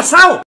pasao?